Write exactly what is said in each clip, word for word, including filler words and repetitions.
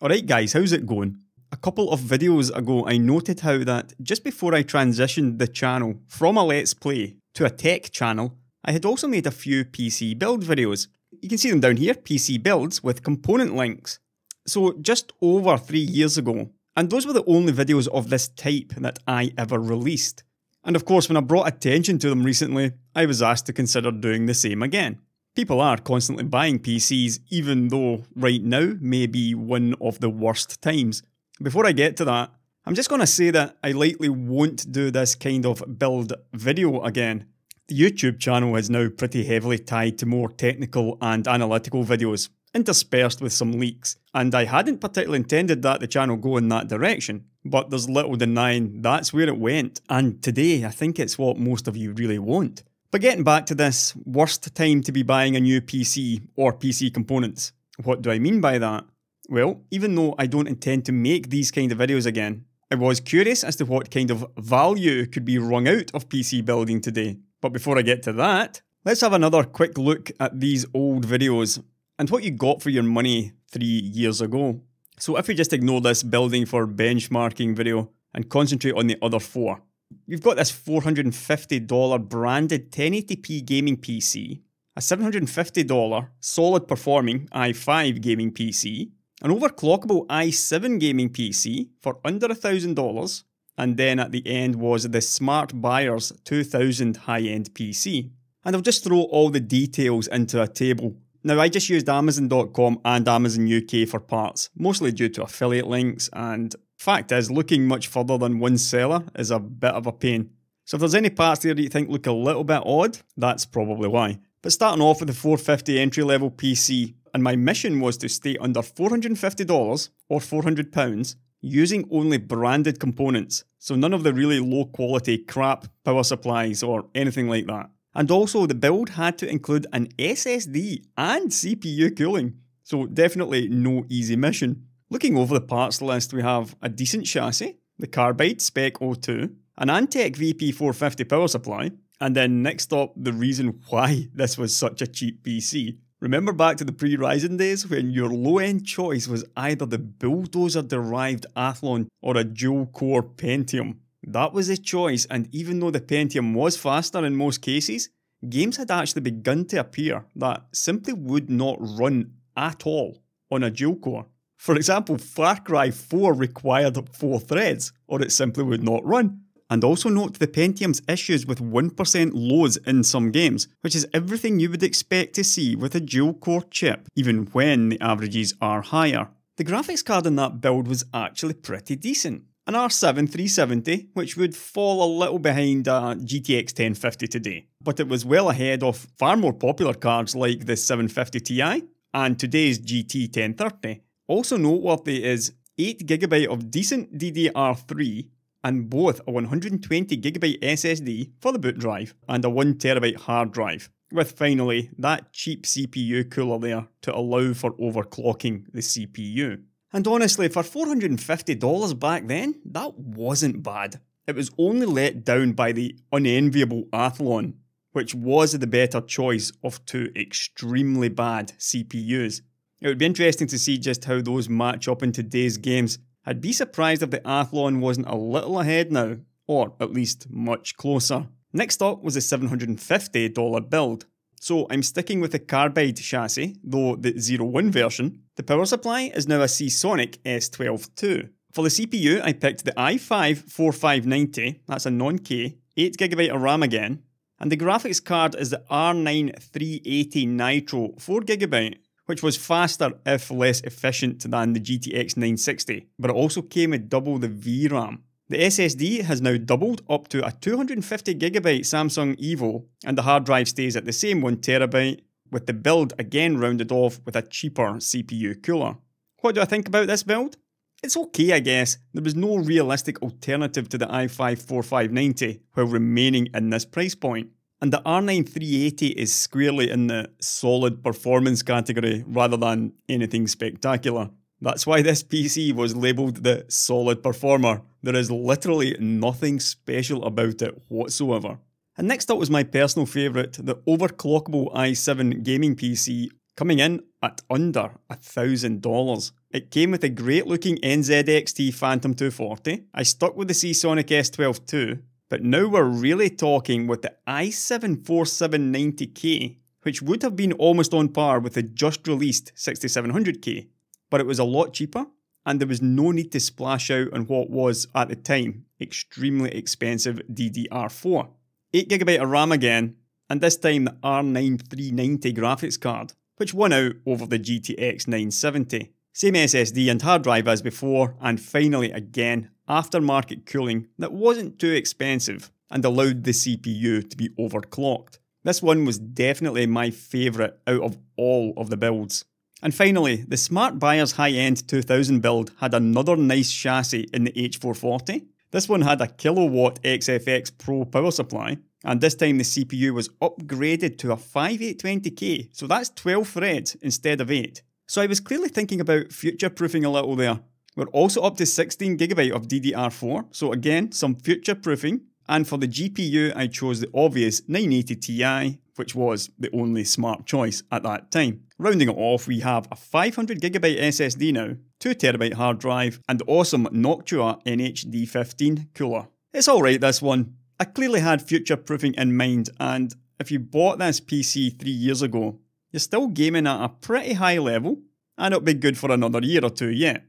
Alright guys, how's it going? A couple of videos ago I noted how that just before I transitioned the channel from a Let's Play to a tech channel, I had also made a few P C build videos. You can see them down here, P C builds with component links. So just over three years ago, and those were the only videos of this type that I ever released. And of course when I brought attention to them recently, I was asked to consider doing the same again. People are constantly buying P Cs, even though right now may be one of the worst times. Before I get to that, I'm just going to say that I likely won't do this kind of build video again. The YouTube channel is now pretty heavily tied to more technical and analytical videos, interspersed with some leaks, and I hadn't particularly intended that the channel go in that direction, but there's little denying that's where it went, and today I think it's what most of you really want. But getting back to this, worst time to be buying a new P C or P C components. What do I mean by that? Well, even though I don't intend to make these kind of videos again, I was curious as to what kind of value could be wrung out of P C building today. But before I get to that, let's have another quick look at these old videos and what you got for your money three years ago. So if we just ignore this building for benchmarking video and concentrate on the other four. You've got this four hundred fifty dollar branded ten eighty p gaming P C, a seven hundred fifty dollar solid performing i five gaming P C, an overclockable i seven gaming P C for under one thousand dollars, and then at the end was the Smart Buyers two thousand high-end P C. And I'll just throw all the details into a table. Now I just used Amazon dot com and Amazon U K for parts, mostly due to affiliate links, and fact is, looking much further than one seller is a bit of a pain. So if there's any parts there that you think look a little bit odd, that's probably why. But starting off with the four fifty entry level P C, and my mission was to stay under four hundred fifty dollars or four hundred pounds using only branded components, so none of the really low quality crap power supplies or anything like that. And also the build had to include an S S D and C P U cooling, so definitely no easy mission. Looking over the parts list, we have a decent chassis, the Carbide Spec O two, an Antec V P four fifty power supply, and then next up the reason why this was such a cheap P C. Remember back to the pre-Ryzen days when your low-end choice was either the bulldozer-derived Athlon or a dual-core Pentium. That was the choice, and even though the Pentium was faster in most cases, games had actually begun to appear that simply would not run at all on a dual-core. For example, Far Cry four required four threads, or it simply would not run. And also note the Pentium's issues with one percent lows in some games, which is everything you would expect to see with a dual-core chip, even when the averages are higher. The graphics card in that build was actually pretty decent. An R seven three seventy, which would fall a little behind a G T X ten fifty today, but it was well ahead of far more popular cards like the seven fifty T I and today's G T ten thirty. Also noteworthy is eight gigabytes of decent D D R three and both a one hundred twenty gigabyte S S D for the boot drive and a one terabyte hard drive, with finally that cheap C P U cooler there to allow for overclocking the C P U. And honestly, for four hundred fifty dollars back then, that wasn't bad. It was only let down by the unenviable Athlon, which was the better choice of two extremely bad C P Us. It would be interesting to see just how those match up in today's games. I'd be surprised if the Athlon wasn't a little ahead now, or at least much closer. Next up was the seven hundred fifty dollar build. So I'm sticking with the Carbide chassis, though the zero one version. The power supply is now a Seasonic S twelve two. For the C P U I picked the i five forty-five ninety, that's a non-K, eight gigabyte of RAM again, and the graphics card is the R nine three eighty Nitro, four gigabyte. Which was faster if less efficient than the G T X nine sixty, but it also came with double the V RAM. The S S D has now doubled up to a two hundred fifty gigabyte Samsung Evo, and the hard drive stays at the same one terabyte, with the build again rounded off with a cheaper C P U cooler. What do I think about this build? It's okay, I guess. There was no realistic alternative to the i five forty-five ninety while remaining in this price point. And the R nine three eighty is squarely in the solid performance category rather than anything spectacular. That's why this P C was labelled the solid performer. There is literally nothing special about it whatsoever. And next up was my personal favourite, the overclockable i seven gaming P C, coming in at under one thousand dollars. It came with a great looking N Z X T Phantom two forty, I stuck with the Seasonic S twelve two, but now we're really talking with the i seven forty-seven ninety K, which would have been almost on par with the just released sixty-seven hundred K, but it was a lot cheaper, and there was no need to splash out on what was, at the time, extremely expensive D D R four. eight gigabyte of RAM again, and this time the R nine three ninety graphics card, which won out over the G T X nine seventy. Same S S D and hard drive as before, and finally again, aftermarket cooling that wasn't too expensive and allowed the C P U to be overclocked. This one was definitely my favourite out of all of the builds. And finally, the Smart Buyers high-end two thousand build had another nice chassis in the H four forty. This one had a kilowatt X F X Pro power supply, and this time the C P U was upgraded to a fifty-eight twenty K, so that's twelve threads instead of eight. So I was clearly thinking about future-proofing a little there. We're also up to sixteen gigabyte of D D R four, so again, some future-proofing. And for the G P U, I chose the obvious nine eighty T I, which was the only smart choice at that time. Rounding it off, we have a five hundred gigabyte S S D now, two terabyte hard drive, and the awesome Noctua N H D fifteen cooler. It's alright, this one. I clearly had future-proofing in mind, and if you bought this P C three years ago, you're still gaming at a pretty high level, and it'll be good for another year or two yet.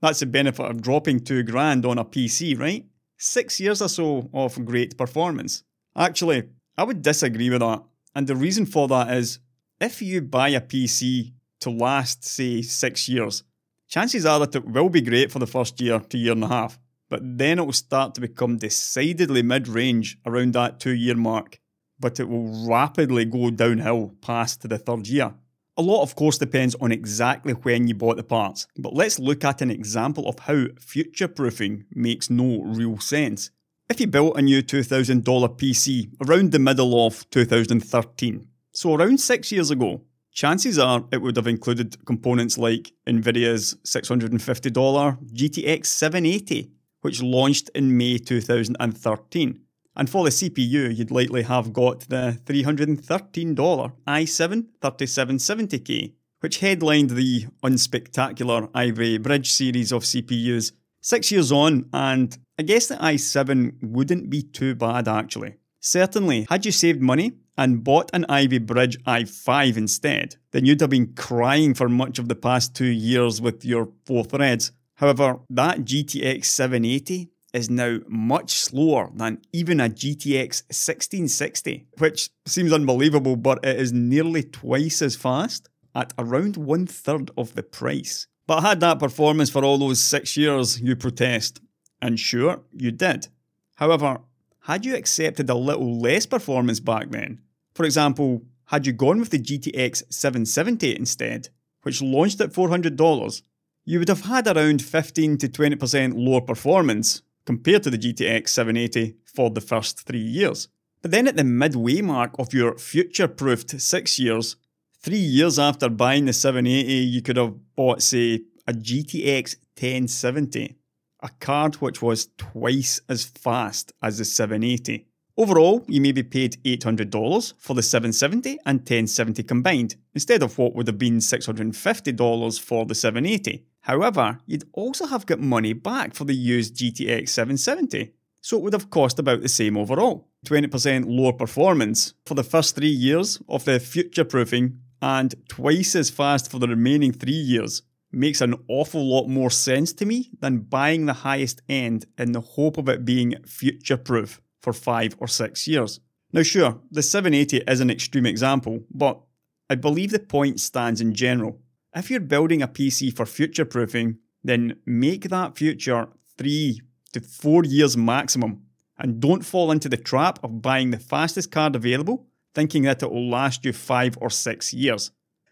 That's the benefit of dropping two grand on a P C, right? Six years or so of great performance. Actually, I would disagree with that, and the reason for that is, if you buy a P C to last, say, six years, chances are that it will be great for the first year to year and a half, but then it will start to become decidedly mid-range around that two-year mark, but it will rapidly go downhill past the third year. A lot of course depends on exactly when you bought the parts, but let's look at an example of how future-proofing makes no real sense. If you built a new two thousand dollar P C around the middle of two thousand thirteen, so around six years ago, chances are it would have included components like Nvidia's six hundred fifty dollar G T X seven eighty, which launched in May two thousand thirteen. And for the C P U, you'd likely have got the three hundred thirteen dollar i seven thirty-seven seventy K, which headlined the unspectacular Ivy Bridge series of C P Us six years on, and I guess the i seven wouldn't be too bad actually. Certainly, had you saved money and bought an Ivy Bridge i five instead, then you'd have been crying for much of the past two years with your four threads. However, that G T X seven eighty is now much slower than even a G T X sixteen sixty, which seems unbelievable, but it is nearly twice as fast at around one third of the price. But I had that performance for all those six years, you protest. And sure, you did. However, had you accepted a little less performance back then, for example, had you gone with the G T X seven seventy instead, which launched at four hundred dollars, you would have had around fifteen to twenty percent lower performance compared to the G T X seven eighty for the first three years. But then at the midway mark of your future-proofed six years, three years after buying the seven eighty, you could have bought, say, a G T X ten seventy, a card which was twice as fast as the seven eighty. Overall, you maybe paid eight hundred dollars for the seven seventy and ten seventy combined, instead of what would have been six hundred fifty dollars for the seven eighty. However, you'd also have got money back for the used G T X seven seventy, so it would have cost about the same overall. twenty percent lower performance for the first three years of the future-proofing and twice as fast for the remaining three years makes an awful lot more sense to me than buying the highest end in the hope of it being future-proof for five or six years. Now sure, the seven eighty is an extreme example, but I believe the point stands in general. If you're building a P C for future-proofing, then make that future three to four years maximum, and don't fall into the trap of buying the fastest card available, thinking that it will last you five or six years.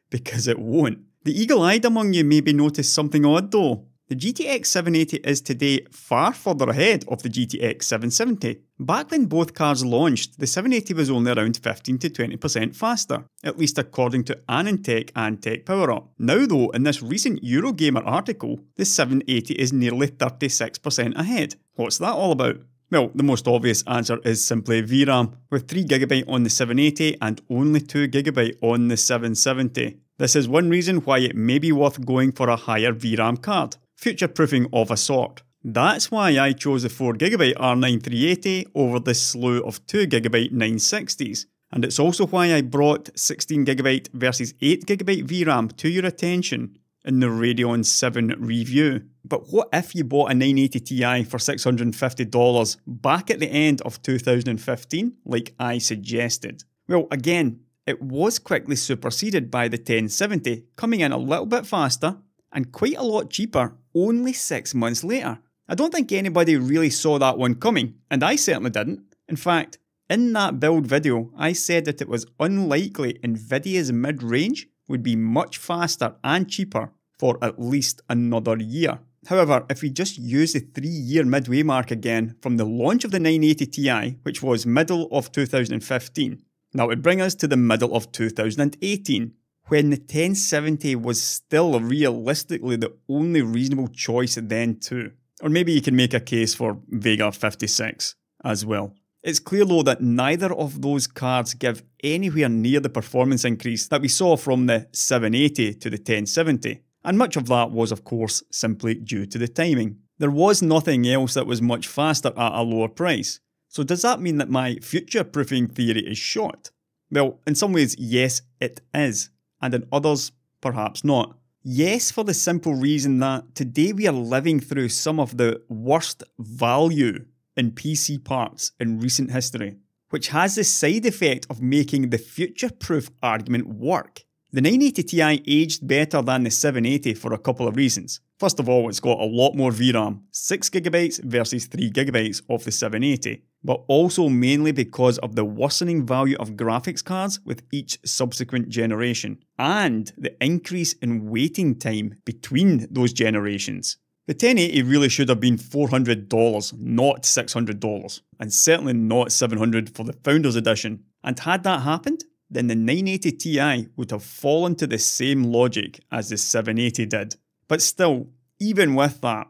Because it won't. The eagle-eyed among you maybe noticed something odd though. The G T X seven eighty is today far further ahead of the G T X seven seventy. Back when both cars launched, the seven eighty was only around fifteen to twenty percent faster, at least according to Anantec and Tech PowerUp. Now though, in this recent Eurogamer article, the seven eighty is nearly thirty-six percent ahead. What's that all about? Well, the most obvious answer is simply V RAM, with three gigabyte on the seven eighty and only two gigabyte on the seven seventy. This is one reason why it may be worth going for a higher V RAM card, future-proofing of a sort. That's why I chose the four gig R nine three eighty over this slew of two gig nine sixties, and it's also why I brought sixteen gig versus eight gig V RAM to your attention in the Radeon seven review. But what if you bought a nine eighty Ti for six hundred fifty dollars back at the end of two thousand fifteen, like I suggested? Well, again, it was quickly superseded by the ten seventy, coming in a little bit faster and quite a lot cheaper only six months later. I don't think anybody really saw that one coming, and I certainly didn't. In fact, in that build video, I said that it was unlikely Nvidia's mid-range would be much faster and cheaper for at least another year. However, if we just use the three year midway mark again from the launch of the nine eighty Ti, which was middle of two thousand fifteen, that would bring us to the middle of two thousand eighteen, when the ten seventy was still realistically the only reasonable choice then too. Or maybe you can make a case for Vega fifty-six as well. It's clear though that neither of those cards give anywhere near the performance increase that we saw from the seven eighty to the ten seventy, and much of that was of course simply due to the timing. There was nothing else that was much faster at a lower price, so does that mean that my future-proofing theory is shot? Well, in some ways yes it is, and in others perhaps not. Yes, for the simple reason that today we are living through some of the worst value in P C parts in recent history, which has the side effect of making the future-proof argument work. The nine eighty Ti aged better than the seven eighty for a couple of reasons. First of all, it's got a lot more V RAM, six gig versus three gig of the seven eighty, but also mainly because of the worsening value of graphics cards with each subsequent generation, and the increase in waiting time between those generations. The ten eighty really should have been four hundred dollars, not six hundred dollars, and certainly not seven hundred dollars for the Founders Edition. And had that happened, then the nine eighty Ti would have fallen to the same logic as the seven eighty did. But still, even with that,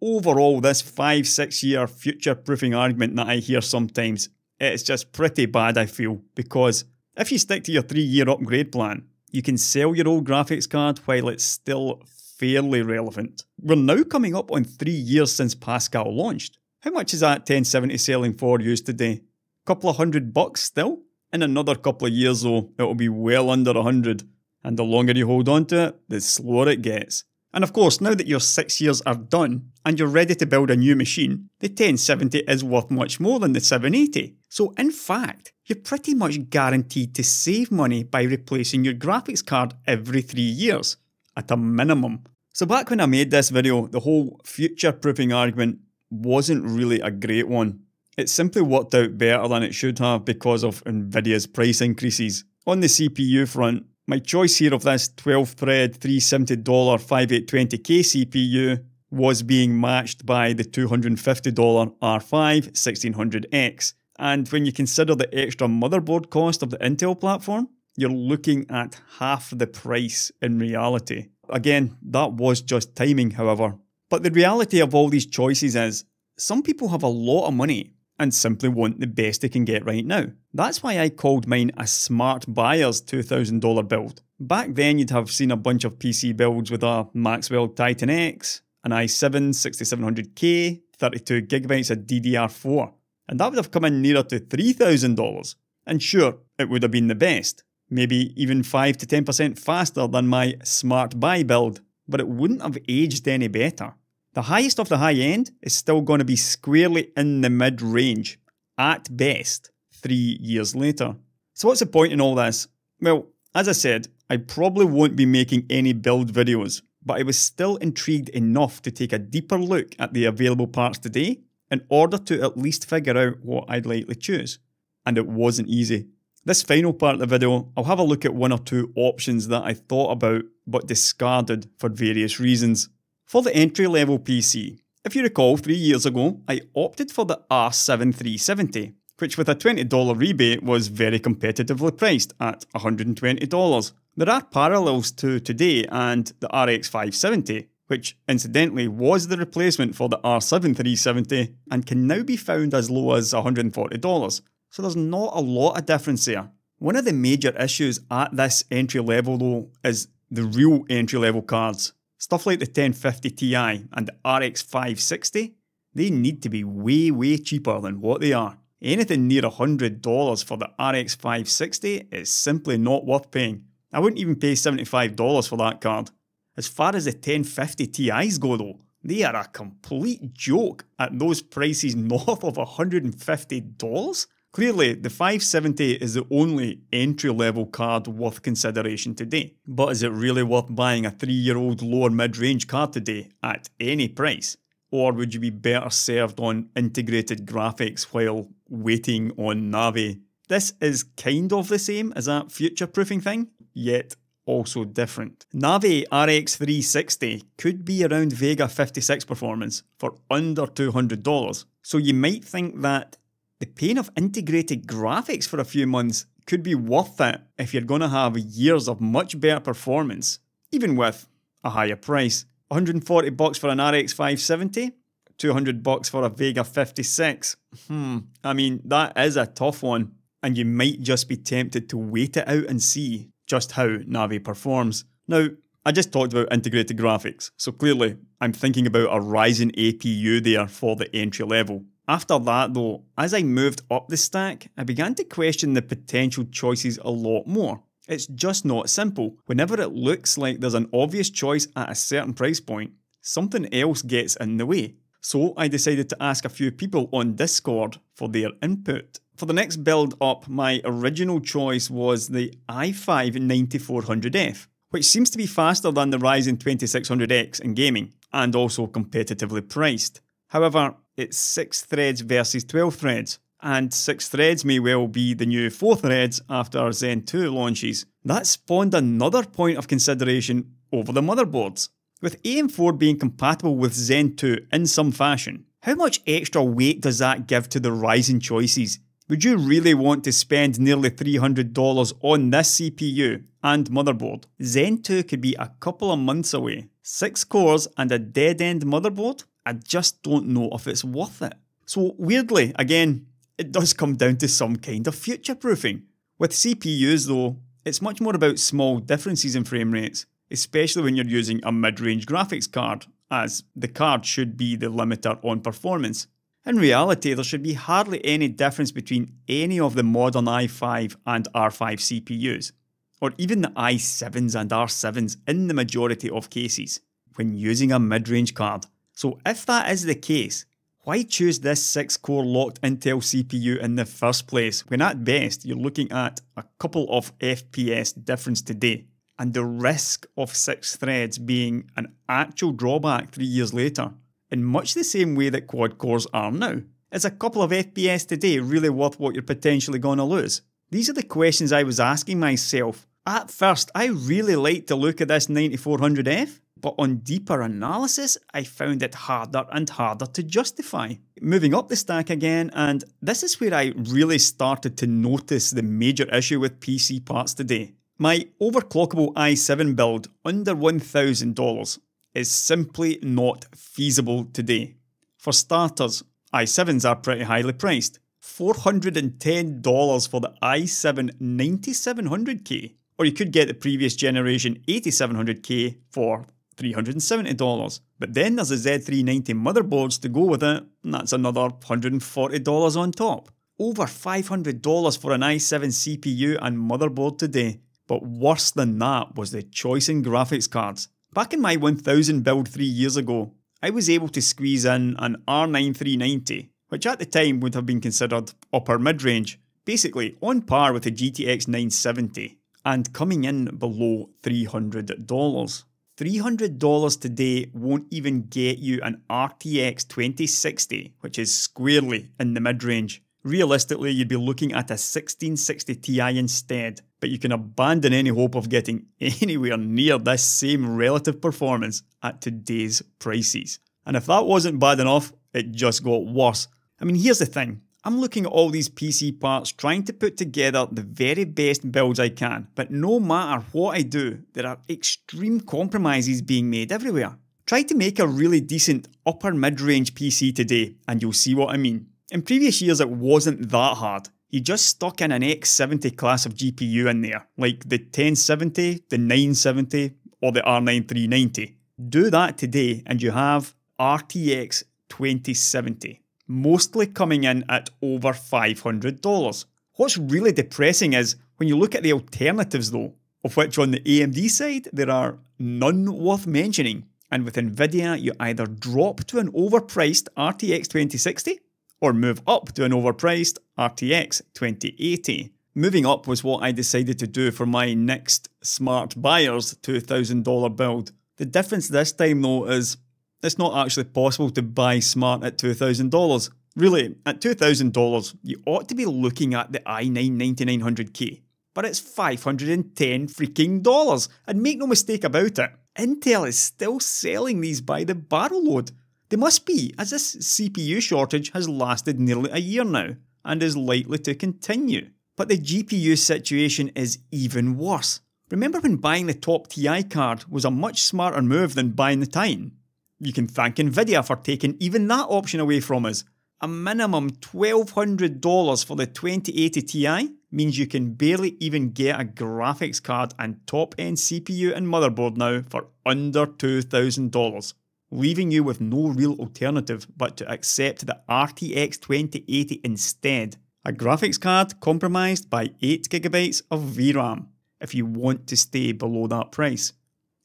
overall this five six year future-proofing argument that I hear sometimes, it's just pretty bad I feel, because if you stick to your three year upgrade plan, you can sell your old graphics card while it's still fairly relevant. We're now coming up on three years since Pascal launched. How much is that ten seventy selling for used today? Couple of hundred bucks still? In another couple of years though, it'll be well under a hundred, and the longer you hold on to it, the slower it gets. And of course, now that your six years are done, and you're ready to build a new machine, the ten seventy is worth much more than the seven eighty. So in fact, you're pretty much guaranteed to save money by replacing your graphics card every three years. At a minimum. So back when I made this video, the whole future-proofing argument wasn't really a great one. It simply worked out better than it should have because of Nvidia's price increases. On the C P U front, my choice here of this twelve thread three hundred seventy dollar fifty-eight twenty K C P U was being matched by the two hundred fifty dollar R five sixteen hundred X, and when you consider the extra motherboard cost of the Intel platform, you're looking at half the price in reality. Again, that was just timing, however. But the reality of all these choices is, some people have a lot of money and simply want the best they can get right now. That's why I called mine a smart buyer's two thousand dollar build. Back then you'd have seen a bunch of P C builds with a Maxwell Titan X, an i seven sixty-seven hundred K, thirty-two gig of D D R four, and that would have come in nearer to three thousand dollars. And sure, it would have been the best. Maybe even five to ten percent faster than my smart buy build, but it wouldn't have aged any better. The highest of the high end is still going to be squarely in the mid-range, at best, three years later. So what's the point in all this? Well, as I said, I probably won't be making any build videos, but I was still intrigued enough to take a deeper look at the available parts today in order to at least figure out what I'd likely choose. And it wasn't easy. This final part of the video, I'll have a look at one or two options that I thought about but discarded for various reasons. For the entry-level P C, if you recall, three years ago, I opted for the R seven three seventy, which with a twenty dollar rebate was very competitively priced at one hundred twenty dollars. There are parallels to today and the R X five seventy, which incidentally was the replacement for the R seven three seventy and can now be found as low as one hundred forty dollars. So there's not a lot of difference there. One of the major issues at this entry level though is the real entry-level cards. Stuff like the ten fifty Ti and the R X five sixty, they need to be way, way cheaper than what they are. Anything near one hundred dollars for the R X five sixty is simply not worth paying. I wouldn't even pay seventy-five dollars for that card. As far as the ten fifty Ti's go though, they are a complete joke at those prices north of one hundred fifty dollars. Clearly, the five seventy is the only entry-level card worth consideration today. But is it really worth buying a three-year-old lower mid-range card today at any price? Or would you be better served on integrated graphics while waiting on Navi? This is kind of the same as that future-proofing thing, yet also different. Navi R X three sixty could be around Vega fifty-six performance for under two hundred dollars, so you might think that the pain of integrated graphics for a few months could be worth it if you're going to have years of much better performance, even with a higher price. one hundred forty bucks for an R X five seventy, two hundred bucks for a Vega fifty-six. Hmm, I mean, that is a tough one, and you might just be tempted to wait it out and see just how Navi performs. Now, I just talked about integrated graphics, so clearly I'm thinking about a Ryzen A P U there for the entry level. After that though, as I moved up the stack, I began to question the potential choices a lot more. It's just not simple. Whenever it looks like there's an obvious choice at a certain price point, something else gets in the way. So I decided to ask a few people on Discord for their input. For the next build up, my original choice was the i five ninety-four hundred F, which seems to be faster than the Ryzen twenty-six hundred X in gaming, and also competitively priced. However, it's six threads versus twelve threads, and six threads may well be the new four threads after Zen two launches. That spawned another point of consideration over the motherboards. With A M four being compatible with Zen two in some fashion, how much extra weight does that give to the Ryzen choices? Would you really want to spend nearly three hundred dollars on this C P U and motherboard? Zen two could be a couple of months away. six cores and a dead-end motherboard? I just don't know if it's worth it. So weirdly, again, it does come down to some kind of future-proofing. With C P Us though, it's much more about small differences in frame rates, especially when you're using a mid-range graphics card, as the card should be the limiter on performance. In reality, there should be hardly any difference between any of the modern i five and R five C P Us, or even the i sevens and R sevens in the majority of cases, when using a mid-range card. So if that is the case, why choose this six core locked Intel C P U in the first place, when at best you're looking at a couple of F P S difference today, and the risk of six threads being an actual drawback three years later, in much the same way that quad cores are now? Is a couple of F P S today really worth what you're potentially going to lose? These are the questions I was asking myself. At first, I really liked the look of this ninety-four hundred F. But on deeper analysis, I found it harder and harder to justify. Moving up the stack again, and this is where I really started to notice the major issue with P C parts today. My overclockable i seven build under one thousand dollars is simply not feasible today. For starters, i sevens are pretty highly priced. four hundred ten dollars for the i seven ninety-seven hundred K, or you could get the previous generation eighty-seven hundred K for three hundred seventy dollars, but then there's the Z three ninety motherboards to go with it, and that's another one hundred forty dollars on top. Over five hundred dollars for an i seven C P U and motherboard today, but worse than that was the choice in graphics cards. Back in my one thousand build three years ago, I was able to squeeze in an R nine three ninety, which at the time would have been considered upper mid-range, basically on par with the G T X nine seventy, and coming in below three hundred dollars. three hundred dollars today won't even get you an R T X twenty sixty, which is squarely in the mid-range. Realistically, you'd be looking at a sixteen sixty Ti instead, but you can abandon any hope of getting anywhere near this same relative performance at today's prices. And if that wasn't bad enough, it just got worse. I mean, here's the thing. I'm looking at all these P C parts, trying to put together the very best builds I can, but no matter what I do, there are extreme compromises being made everywhere. Try to make a really decent upper mid-range P C today and you'll see what I mean. In previous years it wasn't that hard. You just stuck in an X seventy class of G P U in there, like the ten seventy, the nine seventy, or the R nine three ninety. Do that today and you have R T X twenty seventy, mostly coming in at over five hundred dollars. What's really depressing is when you look at the alternatives though, of which on the A M D side there are none worth mentioning, and with Nvidia you either drop to an overpriced R T X twenty sixty or move up to an overpriced R T X twenty eighty. Moving up was what I decided to do for my next Smart Buyers two thousand dollar build. The difference this time though is it's not actually possible to buy smart at two thousand dollars. Really, at two thousand dollars you ought to be looking at the i nine ninety-nine hundred K, but it's five hundred ten freaking dollars, and make no mistake about it, Intel is still selling these by the barrel load. They must be, as this C P U shortage has lasted nearly a year now, and is likely to continue. But the G P U situation is even worse. Remember when buying the top T I card was a much smarter move than buying the Titan? You can thank Nvidia for taking even that option away from us. A minimum twelve hundred dollars for the twenty eighty T I means you can barely even get a graphics card and top-end C P U and motherboard now for under two thousand dollars, leaving you with no real alternative but to accept the R T X twenty eighty instead. A graphics card compromised by eight gigabytes of V RAM, if you want to stay below that price.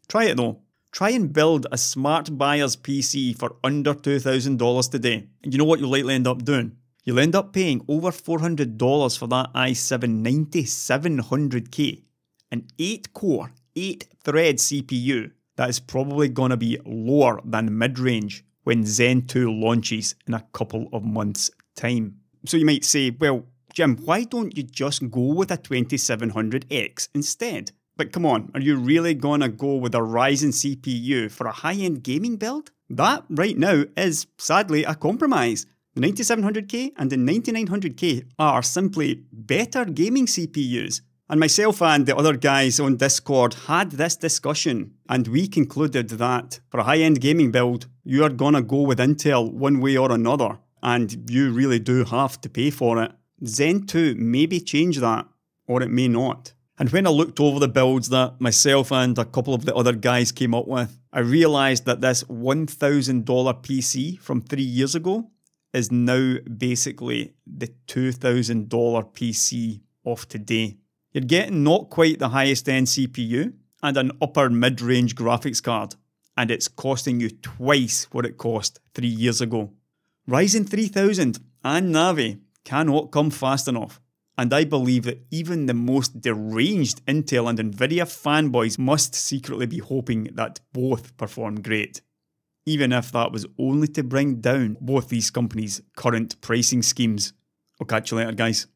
Try it though. Try and build a smart buyer's P C for under two thousand dollars today, and you know what you'll likely end up doing? You'll end up paying over four hundred dollars for that i seven ninety seven hundred K, an eight core, eight thread C P U that is probably going to be lower than mid-range when Zen two launches in a couple of months' time. So you might say, well, Jim, why don't you just go with a twenty seven hundred X instead? But come on, are you really gonna go with a Ryzen C P U for a high-end gaming build? That right now is sadly a compromise. The ninety seven hundred K and the ninety nine hundred K are simply better gaming C P Us. And myself and the other guys on Discord had this discussion, and we concluded that for a high-end gaming build, you are gonna go with Intel one way or another, and you really do have to pay for it. Zen two maybe change that, or it may not. And when I looked over the builds that myself and a couple of the other guys came up with, I realised that this one thousand dollar P C from three years ago is now basically the two thousand dollar P C of today. You're getting not quite the highest end C P U and an upper mid-range graphics card, and it's costing you twice what it cost three years ago. Ryzen three thousand and Navi cannot come fast enough, and I believe that even the most deranged Intel and Nvidia fanboys must secretly be hoping that both perform great, even if that was only to bring down both these companies' current pricing schemes. I'll catch you later, guys.